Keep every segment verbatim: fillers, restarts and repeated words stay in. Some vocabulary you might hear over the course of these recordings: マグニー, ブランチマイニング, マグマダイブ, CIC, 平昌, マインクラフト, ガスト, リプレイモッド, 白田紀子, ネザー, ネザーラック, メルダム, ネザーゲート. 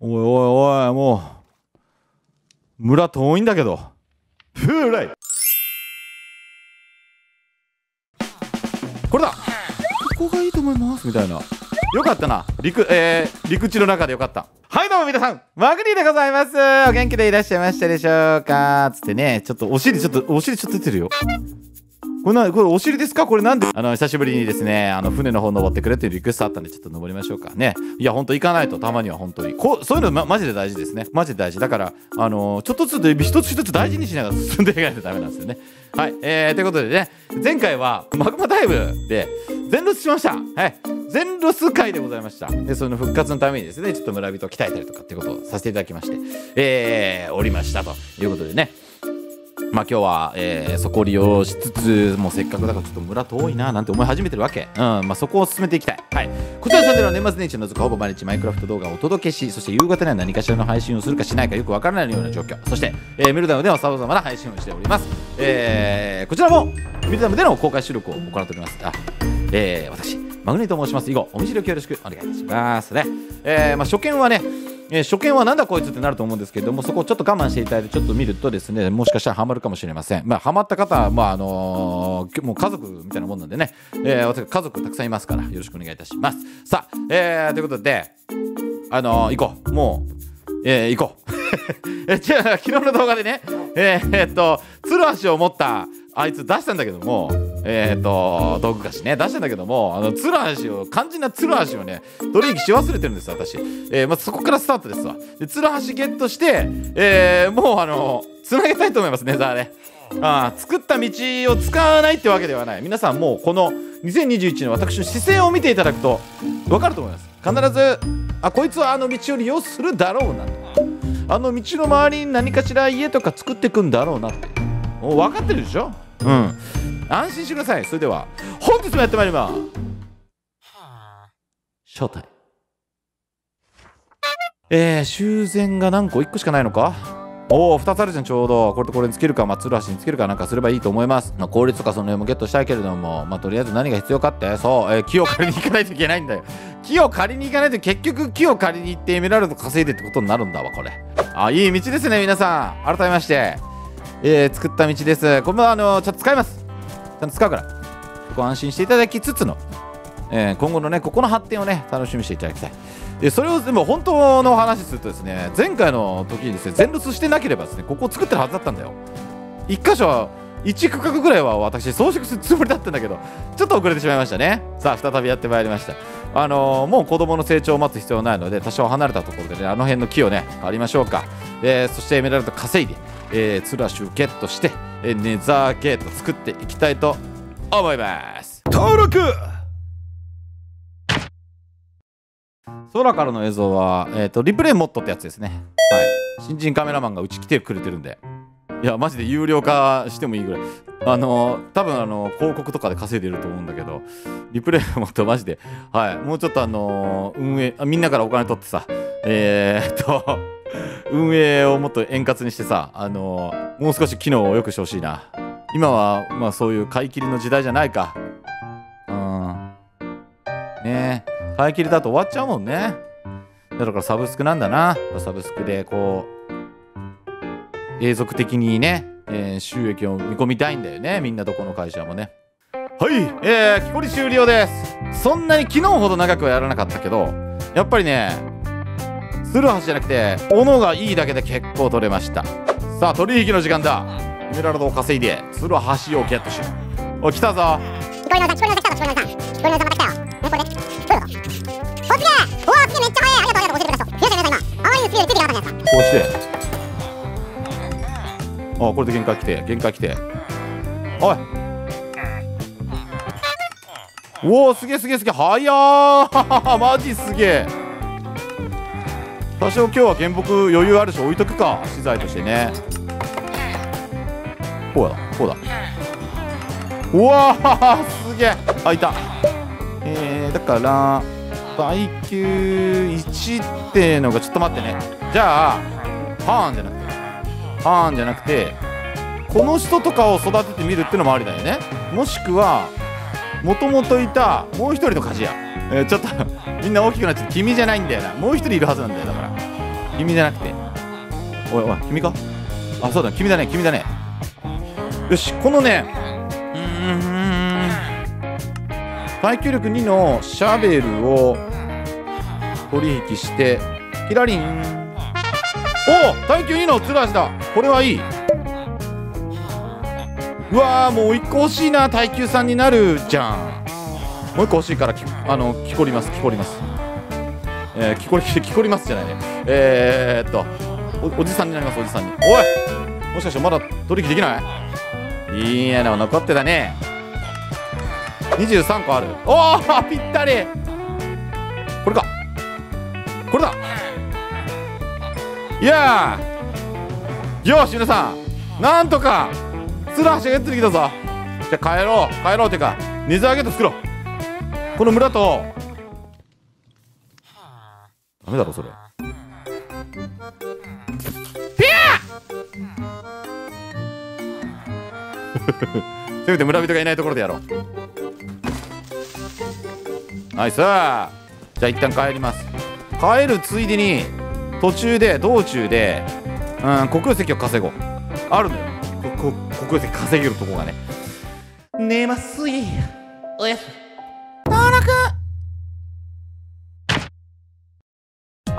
おいおいおい、もう村遠いんだけど。ふらい、これだ、ここがいいと思いますみたいな。よかったな、陸、えー、陸地の中でよかった。はいどうも皆さん、マグニーでございます。お元気でいらっしゃいましたでしょうか。つってね、ちょっとお尻ちょっとお尻ちょっと出てるよ。これな、これお尻ですか、これなんで。あの久しぶりにですね、あの船の方登ってくれっていうリクエストあったんで、ちょっと登りましょうかね。いやほんと行かないと、たまには本当にこうそういうの、ま、マジで大事ですね。マジで大事だから、あのー、ちょっとずつ一つ一つ大事にしながら進んでいかないとダメなんですよね。はい、えー、ということでね、前回はマグマダイブで全ロスしました。はい全ロス会でございました。で、その復活のためにですね、ちょっと村人を鍛えたりとかっていうことをさせていただきまして、えー、おりましたということでね。まあ今日は、えー、そこを利用しつつ、もうせっかくだからちょっと村遠いななんて思い始めてるわけ。うん、まあそこを進めていきたい。はい。こちらのチャンネルは年末年始のほぼ毎日マイクラフト動画をお届けし、そして夕方には何かしらの配信をするかしないかよくわからないような状況。そして、えー、メルダムでは様々な配信をしております。えー、こちらもメルダムでの公開収録を行っております。あ、えー、私、マグニーと申します。以後、お見知りおきよろしくお願いいたしますね。えー、まあ初見はね、えー、初見はなんだこいつってなると思うんですけれども、そこをちょっと我慢していただいて、ちょっと見るとですね、もしかしたらハマるかもしれません。まあ、ハマった方は、まああのー、もう家族みたいなもんなんでね、えー、私家族たくさんいますから、よろしくお願いいたします。さあ、えー、ということで、あのー、行こう。もう、えー、行こう。え、じゃあ、昨日の動画でね、えー、えーっと、ツルハシを持った、あいつ出したんだけども、えーと道具菓子ね出したんだけども、あのツルハシを肝心なツルハシをね取引し忘れてるんです私、えー、まずそこからスタートですわ。でツルハシゲットして、えー、もうあのつなげたいと思いますね。ザーね、あー、作った道を使わないってわけではない。皆さんもうこのにせんにじゅういちの私の姿勢を見ていただくと分かると思います。必ずあこいつはあの道を利用するだろうなと、あの道の周りに何かしら家とか作ってくんだろうなってもう分かってるでしょ。うん、安心してください。それでは本日もやってまいります。招待、えー、修繕が何個いっこしかないのか。おお、ふたつあるじゃん、ちょうど。これとこれにつけるか、まあ、ツルハシにつけるかなんかすればいいと思います。まあ、効率とかその辺もゲットしたいけれども、まあ、とりあえず何が必要かって、そう、えー、木を借りに行かないといけないんだよ。木を借りに行かないと、結局木を借りに行ってエメラルド稼いでってことになるんだわ、これ。あ、いい道ですね、皆さん。改めまして。えー、作った道です。これもあのー、ちょっと使います。ちゃんと使うから。ご安心していただきつつの、えー、今後のね、ここの発展をね、楽しみにしていただきたい。で、それをでも本当の話するとですね、前回の時にですね、全ロスしてなければですね、ここを作ってるはずだったんだよ。一箇所、一区画ぐらいは私、装飾するつもりだったんだけど、ちょっと遅れてしまいましたね。さあ、再びやってまいりました。あのー、もう子供の成長を待つ必要はないので、多少離れたところでね、あの辺の木をね、借りましょうか。えー、そしてエメラルド稼いで、えー、ツルハシをゲットして、えー、ネザーゲート作っていきたいと思います。登録。空からの映像は、えー、とリプレイモッドってやつですね。はい、新人カメラマンがうち来てくれてるんで、いやマジで有料化してもいいぐらい、あのー、多分あのー、広告とかで稼いでると思うんだけど、リプレイモッドマジで、はい、もうちょっとあのー、運営あみんなからお金取ってさ、えー、っと運営をもっと円滑にしてさ、あのー、もう少し機能を良くしてほしいな。今は、まあ、そういう買い切りの時代じゃないか。うん。ねえ、買い切りだと終わっちゃうもんね。だからサブスクなんだな。サブスクで、こう、永続的にね、えー、収益を見込みたいんだよね。みんなどこの会社もね。はい、えー、木こり終了です。そんなに昨日ほど長くはやらなかったけど、やっぱりね、ツルハシじゃなくて斧がいいだけで結構取れました。さあ取引の時間だ。エメラルドを稼いでツルハシをゲットしよう。おい来たぞ。聞こえなさい聞こえなさい聞こえなさい聞こえなさいまた来たよ。ねこれねどうぞ。おーすげえおーすげえめっちゃ速い。ありがとうありがとうございます。皆さん皆さん今ああいうスピードでついていかなかったやつだ。こうしてああこれで限界来て限界来ておいおーすげえすげえすげえ速ーマジすげえ。多少今日は原木余裕あるし置いとくか資材としてね。こうだこうだうわーすげえあいた。えー、だから耐久いちっていうのがちょっと待ってね。じゃあパーンじゃなくてパーンじゃなくてこの人とかを育ててみるっていうのもありだよね。もしくはもともといたもう一人の鍛冶屋、えー、ちょっとみんな大きくなっちゃって君じゃないんだよな。もう一人いるはずなんだよ。だから君じゃなくて。おいおい、君か。あ、そうだ、君だね、君だね。よし、このね、うーん、耐久力にのシャベルを取引して、キラリン。おお、耐久にのツルハシだ。これはいい。うわー、もういっこ欲しいな、耐久さんになるじゃん。もういっこ欲しいから、きあの、きこります、きこります。えー、きこり、きこりますじゃないね。えー、っとお、おじさんになります、おじさんに。おい、もしかしてまだ取引できない？いいやな、残ってたね。にじゅうさんこある。おお、ぴったり。これか。これだ。いやー、よし、皆さん、なんとか、ツルハシがやってきたぞ。じゃあ帰ろう、帰ろうってか、水揚げと作ろう。この村と、ダメだろそれ。ピアせめて村人がいないところでやろう。ナイス。じゃあ一旦帰ります。帰るついでに途中で道中でうん黒曜石を稼ごう。あるのよ、ここ黒曜石稼げるとこがね。寝ますいおやす登録。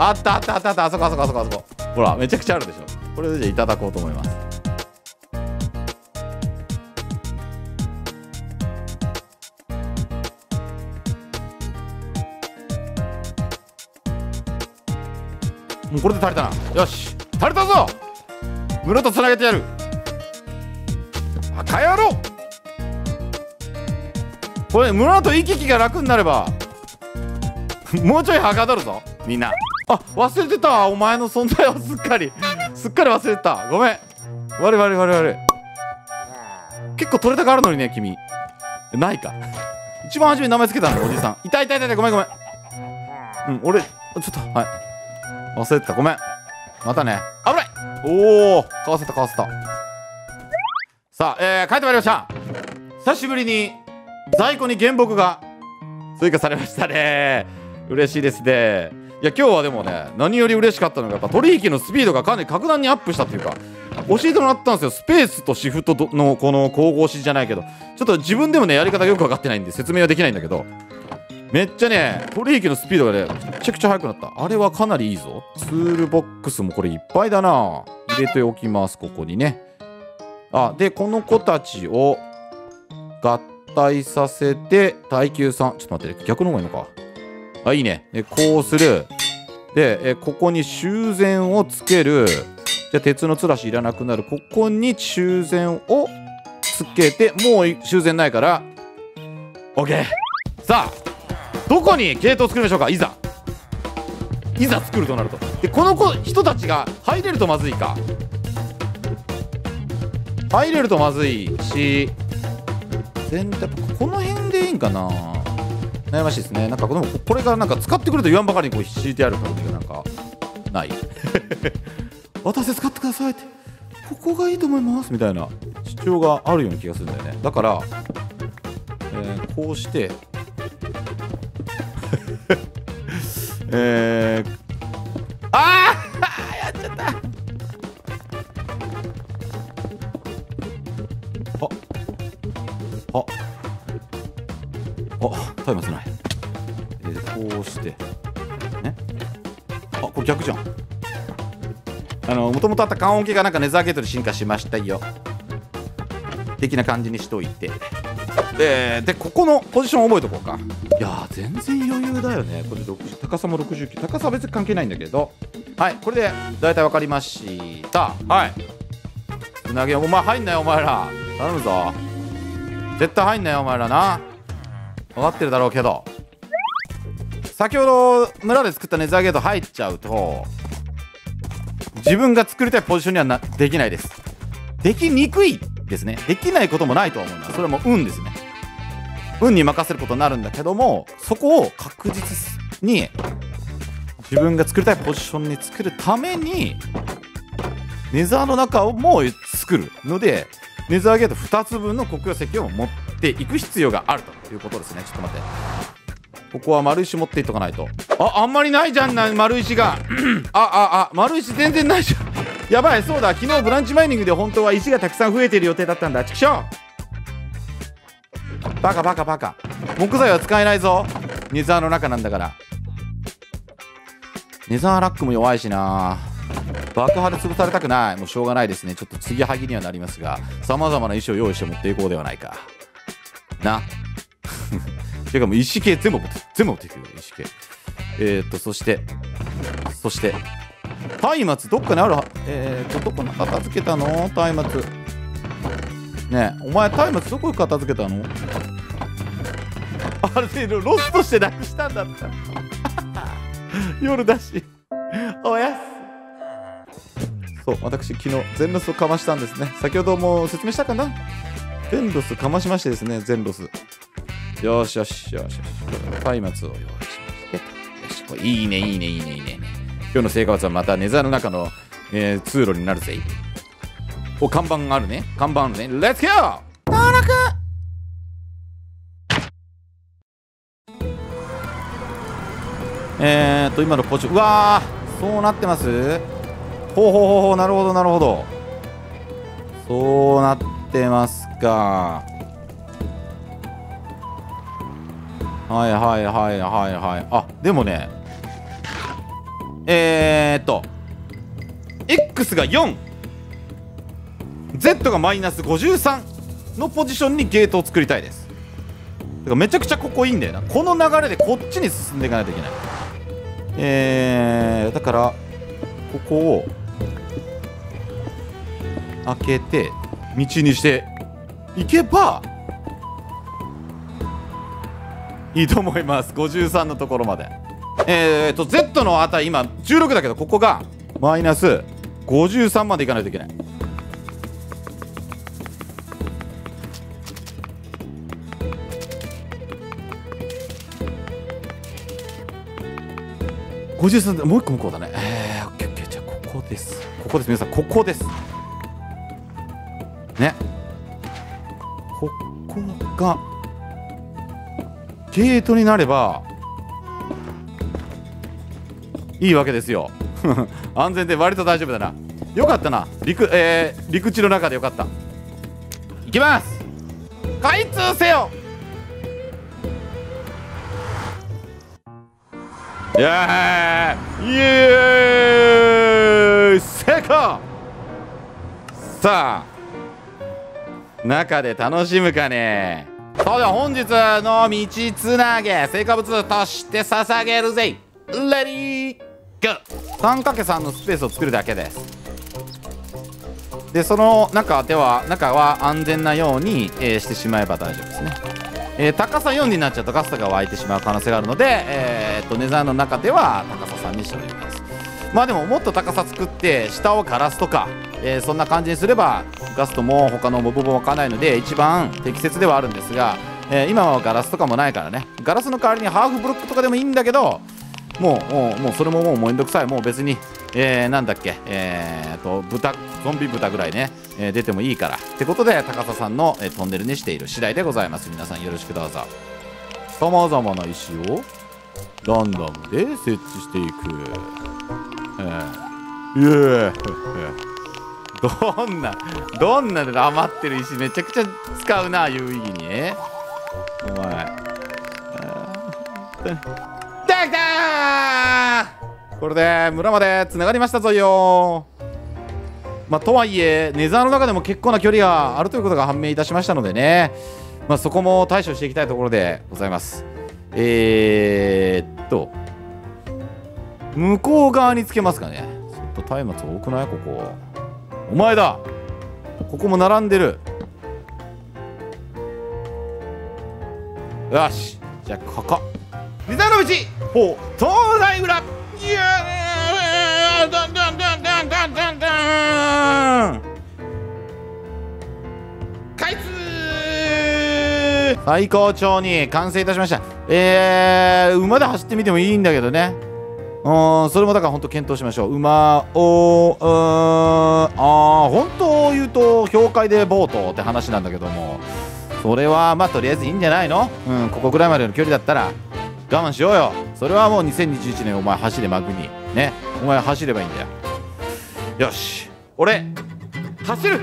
あったあったあったあった、あそこあそこあそこあそこ。ほらめちゃくちゃあるでしょ。これでじゃあいただこうと思います。もうこれで足りたな。よし、足りたぞ。村とつなげてやる。バカ野郎。これ村と行き来が楽になればもうちょいはかどるぞみんな。あ、忘れてた、お前の存在をすっかりすっかり忘れてた。ごめん、悪い悪い悪い悪い。結構取れたがあるのにね、君ないか。一番初めに名前つけたんだ、おじさん。痛い痛い痛い、ごめんごめん。うん、俺ちょっとはい忘れてた、ごめん。またね、危ない。おお、かわせたかわせた。さあ、えー、帰ってまいりました。久しぶりに在庫に原木が追加されましたね。嬉しいですね。いや、今日はでもね、何より嬉しかったのが、やっぱ取引のスピードがかなり格段にアップしたというか、教えてもらったんですよ。スペースとシフトのこの神々しじゃないけど、ちょっと自分でもね、やり方がよく分かってないんで、説明はできないんだけど、めっちゃね、取引のスピードがね、めちゃくちゃ速くなった。あれはかなりいいぞ。ツールボックスもこれいっぱいだな。入れておきます、ここにね。あ、で、この子たちを合体させて、耐久さん、ちょっと待って、逆の方がいいのか。あ、いいね。で、こうする。で、えここに修繕をつける。じゃあ、鉄のつらしいらなくなる。ここに修繕をつけて、もう修繕ないから、OK。さあ、どこにゲートを作りましょうか、いざ。いざ作るとなると。で、この子人たちが入れるとまずいか。入れるとまずいし、全体、この辺でいいんかな。悩ましいですね。なんかこのこれからなんか使ってくると言わんばかりにこう敷いてある感じがなんかない私使ってくださいって、ここがいいと思いますみたいな主張があるような気がするんだよね。だから、えー、こうしてえー、ああやっちゃった。あああ、タイマーつない。えー、こうして。ね。あ、これ逆じゃん。あの、もともとあった缶オン系がなんかネザーゲートに進化しましたよ。的な感じにしといて。で、で、ここのポジション覚えとこうか。いやー、全然余裕だよね。これろくじゅう、高さもろくじゅうきゅう。高さは別に関係ないんだけど。はい、これで大体わかりました。はい。つなげ、お前入んなよ、お前ら。頼むぞ。絶対入んなよ、お前らな。分かってるだろうけど、先ほど村で作ったネザーゲート入っちゃうと自分が作りたいポジションにはなできないです。できにくいですね。できないこともないとは思うんだ。それも運ですね。運に任せることになるんだけども、そこを確実に自分が作りたいポジションに作るためにネザーの中をもう作るので、ネザーゲートふたつぶんの黒曜石を持っていく必要があるということですね。ちょっと待って。ここは丸石持っていっとかないと。あ、あんまりないじゃんな、丸石が。あ、あ、あ、丸石全然ないじゃん。やばい、そうだ、昨日ブランチマイニングで本当は石がたくさん増えてる予定だったんだ。ちくしょう。バカバカバカ。木材は使えないぞ。ネザーの中なんだから。ネザーラックも弱いしな。爆破で潰されたくない。もうしょうがないですね。ちょっと継ぎはぎにはなりますが、さまざまな石を用意して持っていこうではないか。な。ていうかもう石系全部持って、全部持っていくよ、石系。えーっと、そして、そして、松明どっかにあるは、えーっと、どこに片付けたの松明。ねえ、お前松明どこに片付けたのあれ、ロストしてなくしたんだった。夜だし、おやす。そう、私、昨日、全ロスをかましたんですね。先ほども説明したかな、全ロスかましましてですね、全ロス。よしよしよしよし。松明を用意しまして。よし、これいいね、いいね、いいね、いいね。今日の成果物はまたネザーの中の、えー、通路になるぜ。お、看板あるね。看板あるね。レッツゴー登録えーっと、今のポチ、うわー、そうなってます。ほうほうほうほう、なるほど、なるほど。そうなってますか。はいはいはいはいはい。あ、でもね、えーっと X が よんゼット がマイナスごじゅうさんのポジションにゲートを作りたいです。だからめちゃくちゃここいいんだよな。この流れでこっちに進んでいかないといけない。えー、だからここを開けて道にしていけばいいと思います。ごじゅうさんのところまで。えーと Z の値今じゅうろくだけど、ここがマイナスごじゅうさんまでいかないといけない。ごじゅうさん、もう一個向こうだね。えー、オッケーオッケー。じゃあここです、ここです、皆さん、ここですね。ここがゲートになればいいわけですよ。安全で割と大丈夫だな。よかったな、陸、えー、陸地の中でよかった。いきます、開通せよ。イエーイ、イエーイ、成功。さあ、中で楽しむかね。さあ、では本日の道つなげ、成果物として捧げるぜ。レディーゴー。 さんかけるさん のスペースを作るだけです。で、その中では中は安全なように、えー、してしまえば大丈夫ですね。えー、高さよんになっちゃうとガスタが湧いてしまう可能性があるので、えー、っとネザーの中では高ささんにしております。まあでももっと高さ作って下を枯らすとか、えー、そんな感じにすればガストも他のモブも湧かないので一番適切ではあるんですが、えー、今はガラスとかもないからね、ガラスの代わりにハーフブロックとかでもいいんだけど、もう、もう、もうそれももうめんどくさい。もう別に、えー、なんだっけ、えーと、豚、ゾンビ豚ぐらいね、えー、出てもいいから。ってことで、高ささんの、えー、トンネルにしている次第でございます。皆さんよろしくどうぞ。さまざまな石をランダムで設置していく。えー、いえー、どんな、どんなで余ってる石めちゃくちゃ使うな、有意義に。お前。えーできたー。これで村までつながりましたぞよ。まあ、とはいえネザーの中でも結構な距離があるということが判明いたしましたのでね、まあ、そこも対処していきたいところでございます。えー、っと向こう側につけますかね。ちょっと松明多くないここ。お前だ、ここも並んでる。よし、じゃあここネザーの道東大裏。イエーイ、ダンダンダンダンダンダンダン、開通。最高潮に完成いたしました。えー、馬で走ってみてもいいんだけどね。うん、それもだから本当検討しましょう。馬を、うーん、ああ本当言うと氷海でボートって話なんだけども、それはまあとりあえずいいんじゃないの。うん、ここぐらいまでの距離だったら我慢しようよ。それはもうにせんにじゅういちねんお前走れマグニーね。お前走ればいいんだよ。よし俺走る。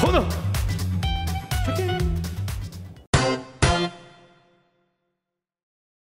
ほな